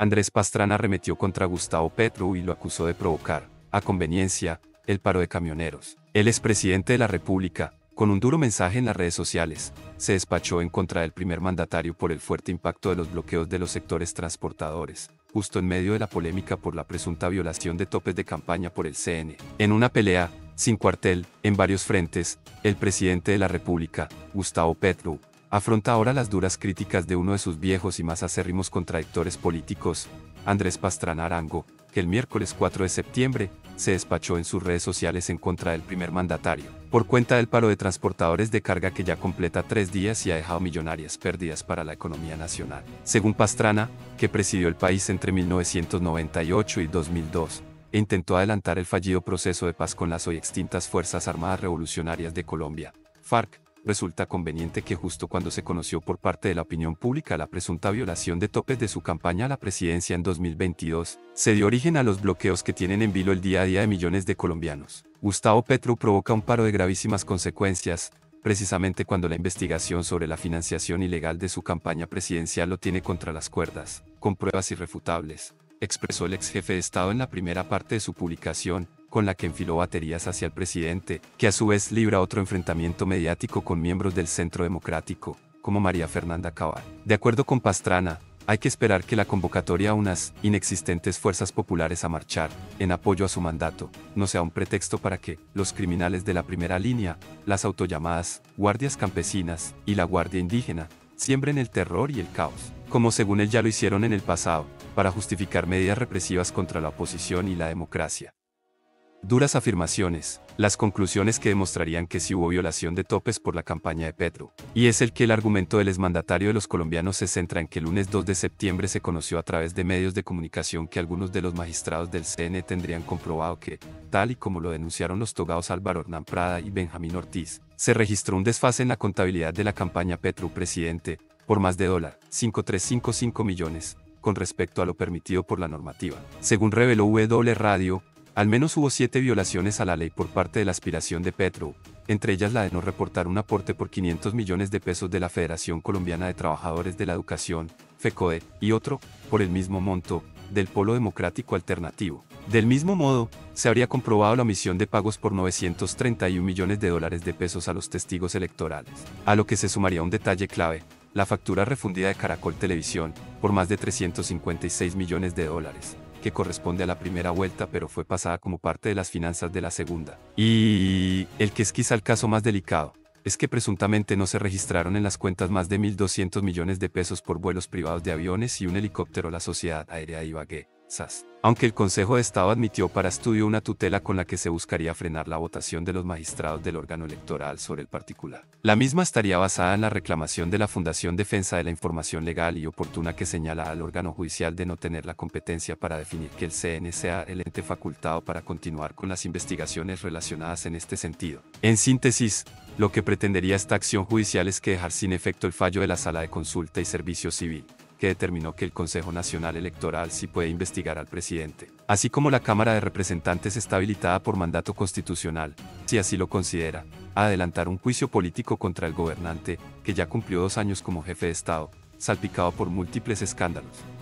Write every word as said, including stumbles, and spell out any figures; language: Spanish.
Andrés Pastrana arremetió contra Gustavo Petro y lo acusó de provocar, a conveniencia, el paro de camioneros. El expresidente de la República, con un duro mensaje en las redes sociales, se despachó en contra del primer mandatario por el fuerte impacto de los bloqueos de los sectores transportadores, justo en medio de la polémica por la presunta violación de topes de campaña por el C N. En una pelea, sin cuartel, en varios frentes, el presidente de la República, Gustavo Petro, afronta ahora las duras críticas de uno de sus viejos y más acérrimos contradictores políticos, Andrés Pastrana Arango, que el miércoles cuatro de septiembre, se despachó en sus redes sociales en contra del primer mandatario, por cuenta del paro de transportadores de carga que ya completa tres días y ha dejado millonarias pérdidas para la economía nacional. Según Pastrana, que presidió el país entre mil novecientos noventa y ocho y dos mil dos, e intentó adelantar el fallido proceso de paz con las hoy extintas Fuerzas Armadas Revolucionarias de Colombia, FARC, resulta conveniente que justo cuando se conoció por parte de la opinión pública la presunta violación de topes de su campaña a la presidencia en dos mil veintidós, se dio origen a los bloqueos que tienen en vilo el día a día de millones de colombianos. Gustavo Petro provoca un paro de gravísimas consecuencias, precisamente cuando la investigación sobre la financiación ilegal de su campaña presidencial lo tiene contra las cuerdas, con pruebas irrefutables, expresó el ex jefe de Estado en la primera parte de su publicación, con la que enfiló baterías hacia el presidente, que a su vez libra otro enfrentamiento mediático con miembros del Centro Democrático, como María Fernanda Cabal. De acuerdo con Pastrana, hay que esperar que la convocatoria a unas inexistentes fuerzas populares a marchar, en apoyo a su mandato, no sea un pretexto para que los criminales de la primera línea, las autollamadas guardias campesinas y la guardia indígena, siembren el terror y el caos, como según él ya lo hicieron en el pasado, para justificar medidas represivas contra la oposición y la democracia. Duras afirmaciones, las conclusiones que demostrarían que sí hubo violación de topes por la campaña de Petro. Y es el que el argumento del exmandatario de los colombianos se centra en que el lunes dos de septiembre se conoció a través de medios de comunicación que algunos de los magistrados del C N tendrían comprobado que, tal y como lo denunciaron los togados Álvaro Hernán Prada y Benjamín Ortiz, se registró un desfase en la contabilidad de la campaña Petro presidente, por más de cinco mil trescientos cincuenta y cinco millones, con respecto a lo permitido por la normativa. Según reveló W Radio, al menos hubo siete violaciones a la ley por parte de la aspiración de Petro, entre ellas la de no reportar un aporte por quinientos millones de pesos de la Federación Colombiana de Trabajadores de la Educación, FECODE, y otro, por el mismo monto, del Polo Democrático Alternativo. Del mismo modo, se habría comprobado la omisión de pagos por novecientos treinta y un millones de dólares de pesos a los testigos electorales, a lo que se sumaría un detalle clave, la factura refundida de Caracol Televisión, por más de trescientos cincuenta y seis millones de dólares, que corresponde a la primera vuelta pero fue pasada como parte de las finanzas de la segunda. Y el que es quizá el caso más delicado, es que presuntamente no se registraron en las cuentas más de mil doscientos millones de pesos por vuelos privados de aviones y un helicóptero a la Sociedad Aérea Ibagué, S A S. Aunque el Consejo de Estado admitió para estudio una tutela con la que se buscaría frenar la votación de los magistrados del órgano electoral sobre el particular. La misma estaría basada en la reclamación de la Fundación Defensa de la Información Legal y Oportuna que señala al órgano judicial de no tener la competencia para definir que el C N sea el ente facultado para continuar con las investigaciones relacionadas en este sentido. En síntesis, lo que pretendería esta acción judicial es que dejar sin efecto el fallo de la Sala de Consulta y Servicio Civil, que determinó que el Consejo Nacional Electoral sí puede investigar al presidente, así como la Cámara de Representantes está habilitada por mandato constitucional, si así lo considera, a adelantar un juicio político contra el gobernante, que ya cumplió dos años como jefe de Estado, salpicado por múltiples escándalos.